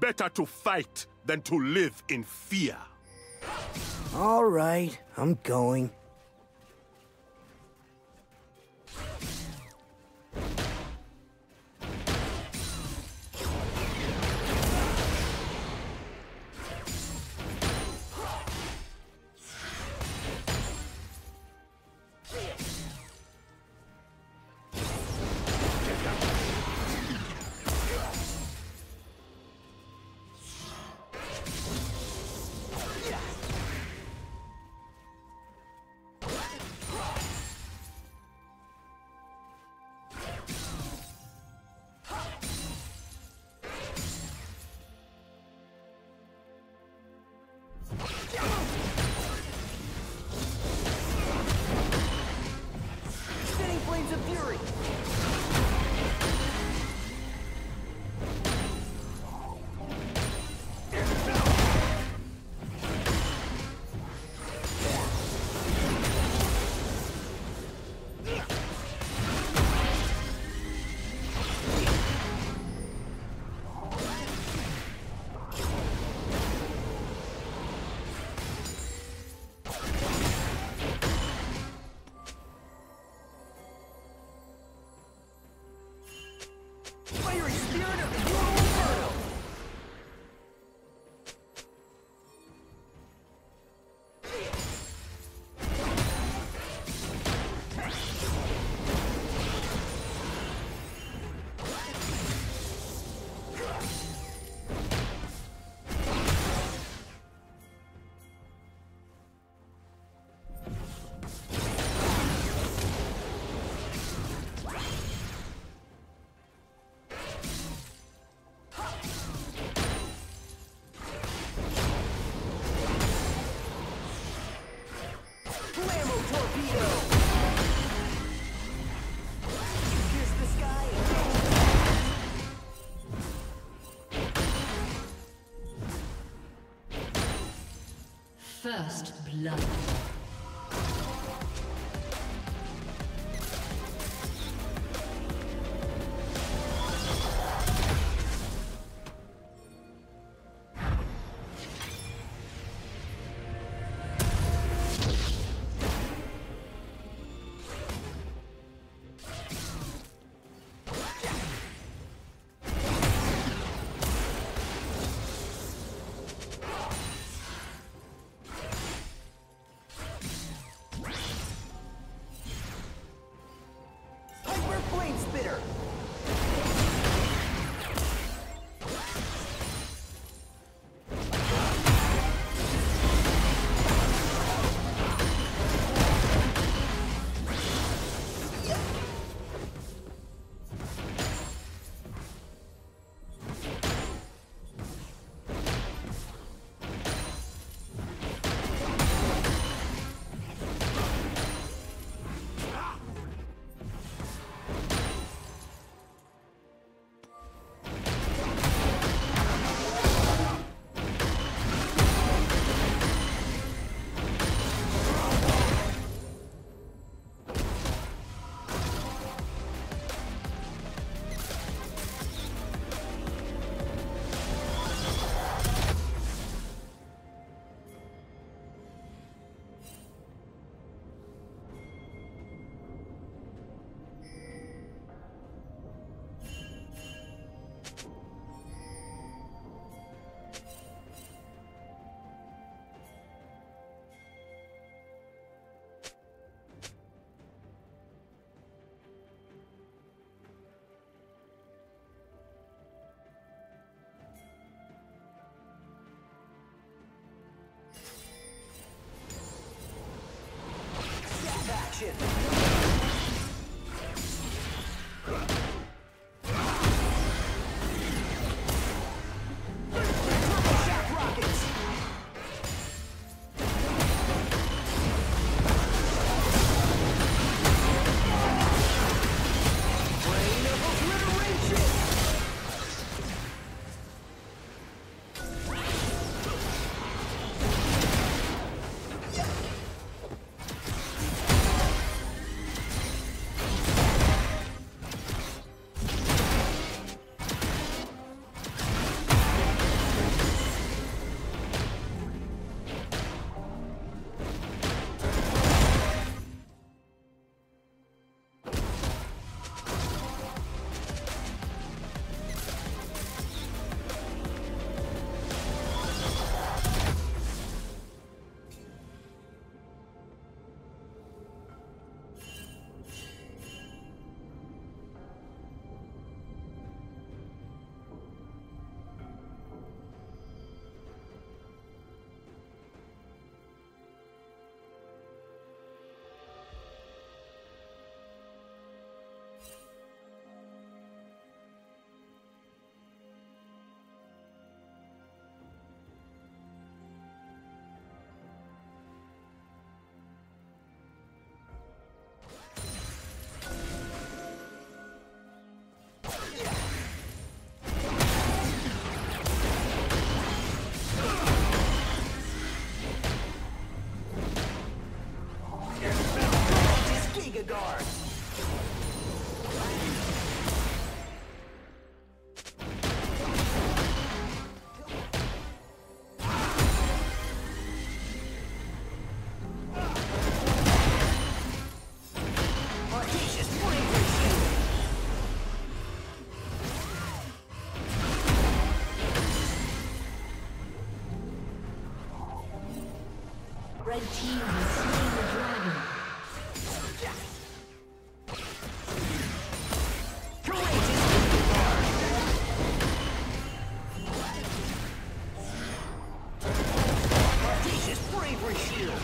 Better to fight than to live in fear. All right, I'm going. First blood. Red team has slain the dragon. Audacious bravery shield.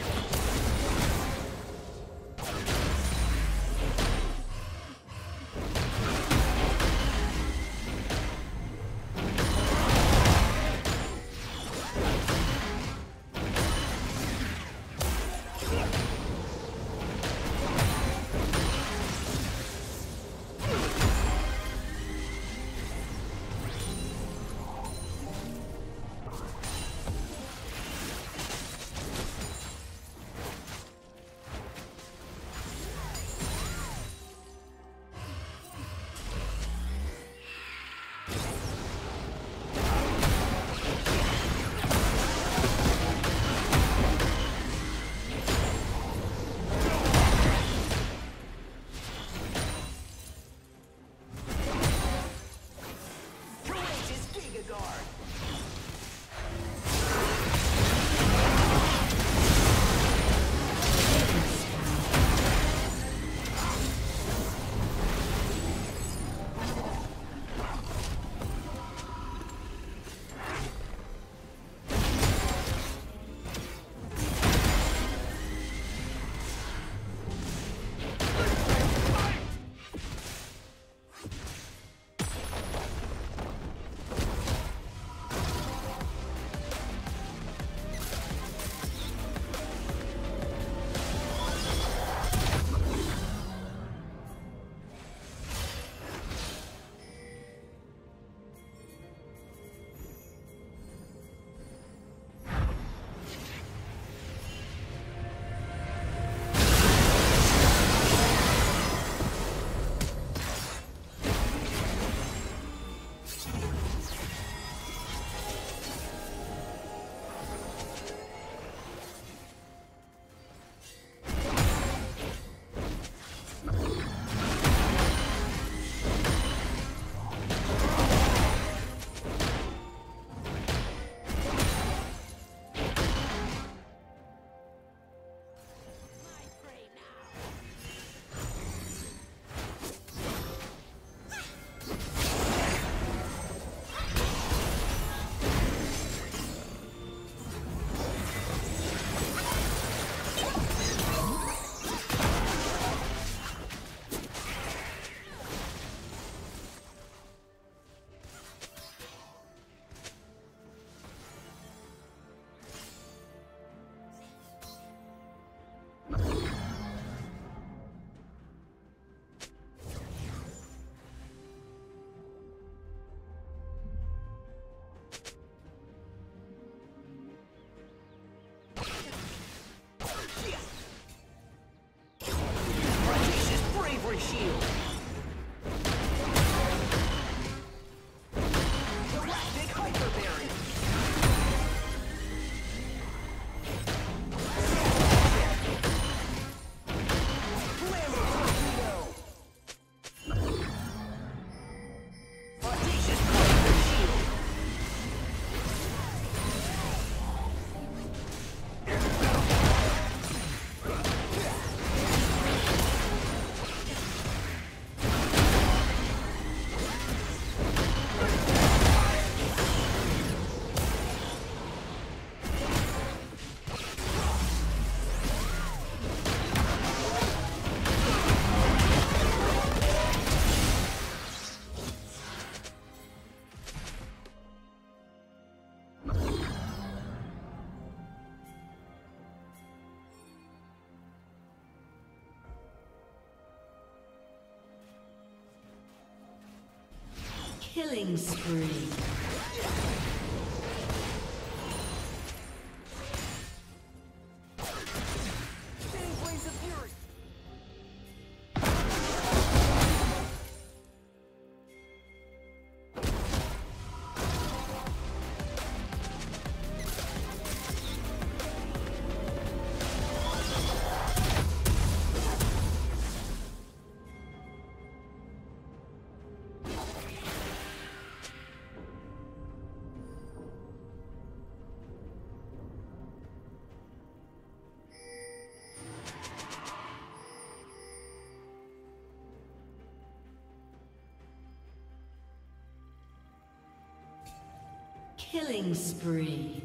Killing spree. Killing spree.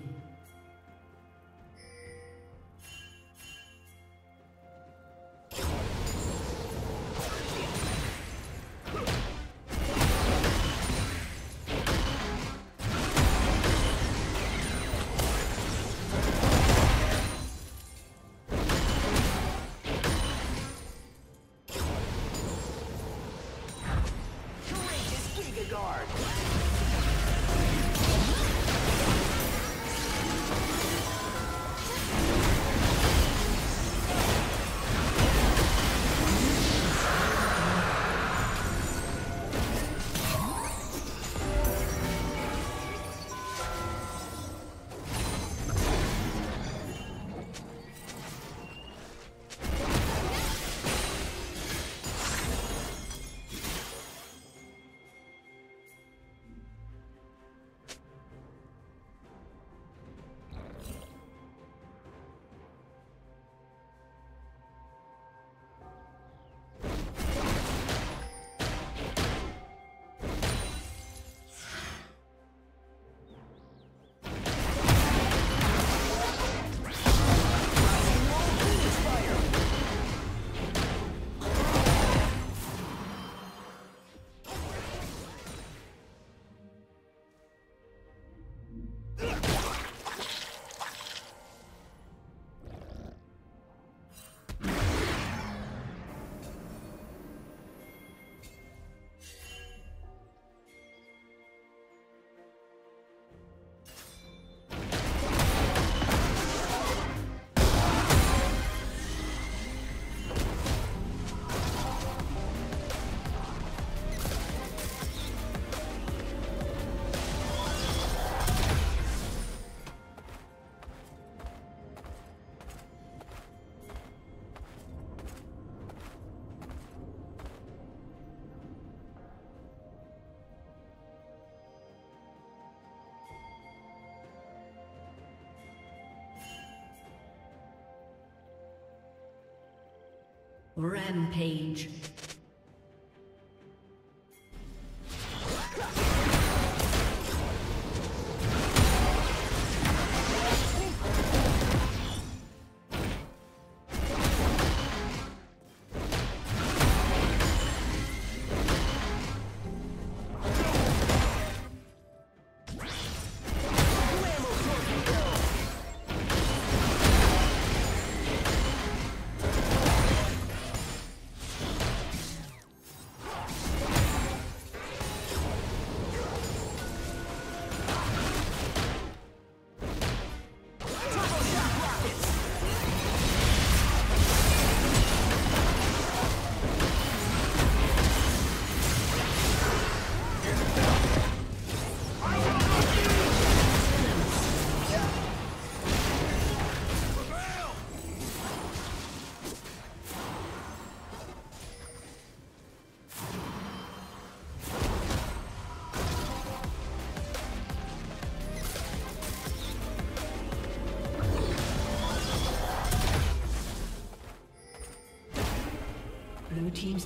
Rampage. Blue team's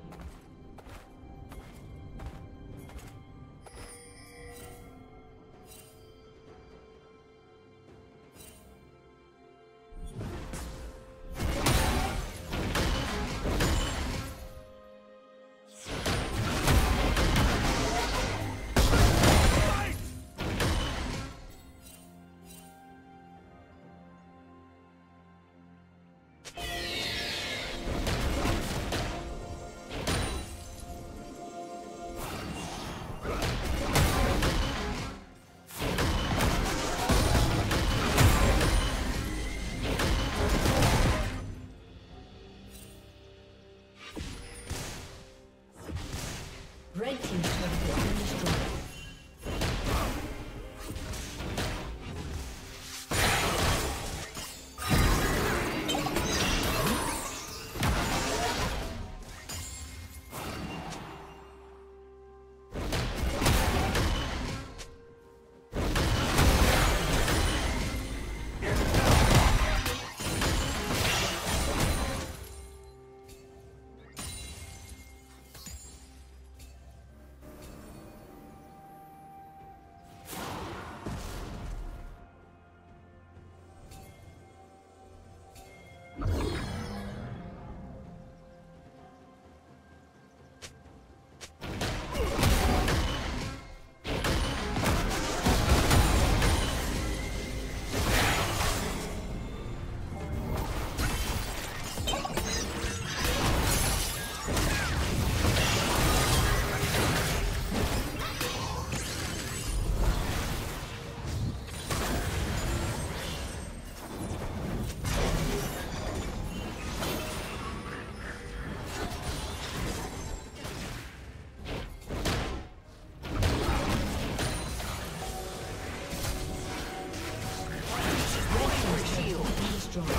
destroyed.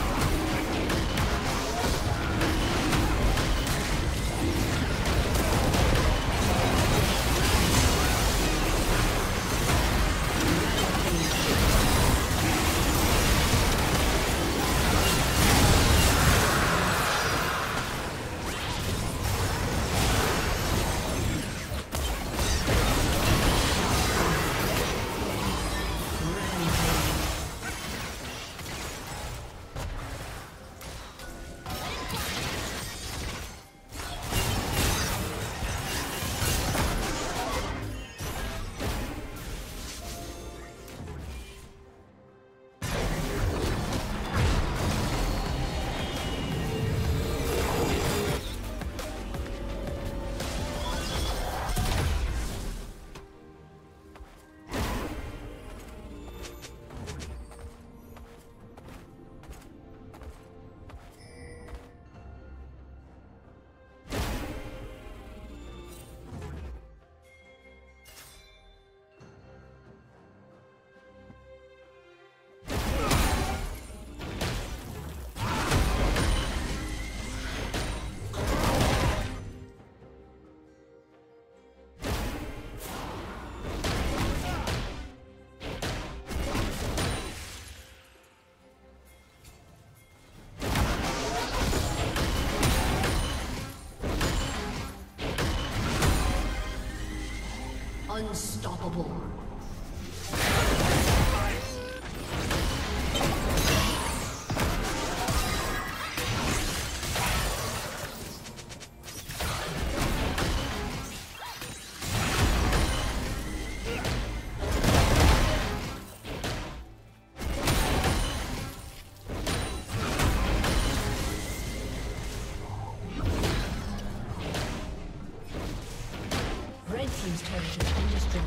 Unstoppable. Red team's turret has been destroyed.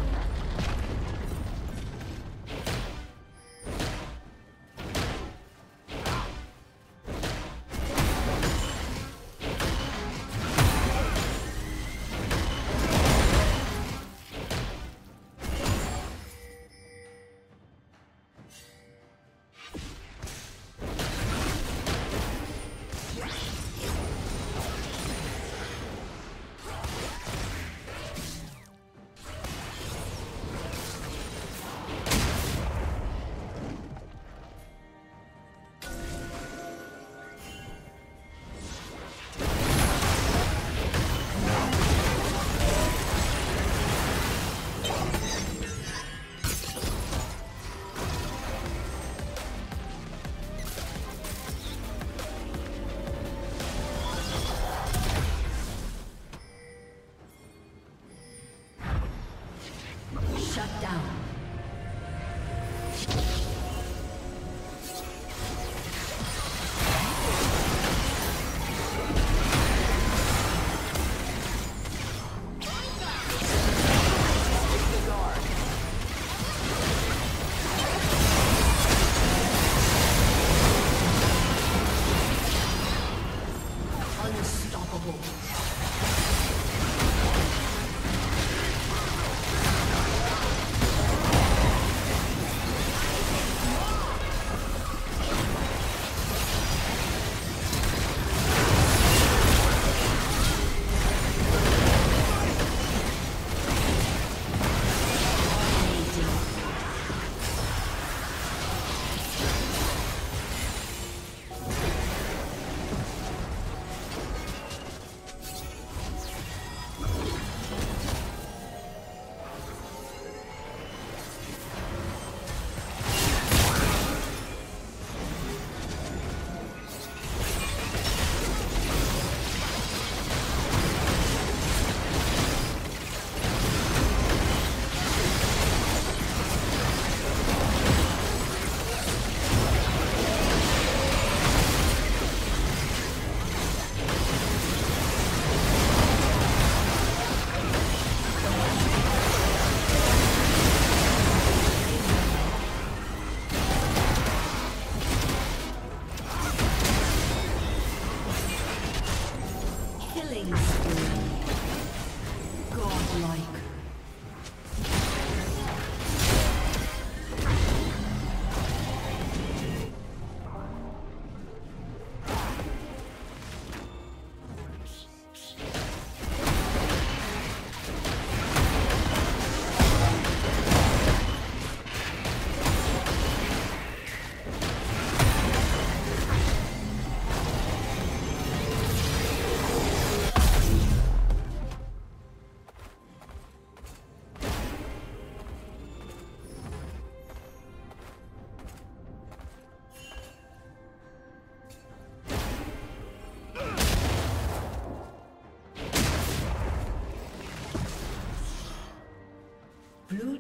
Unstoppable. Blue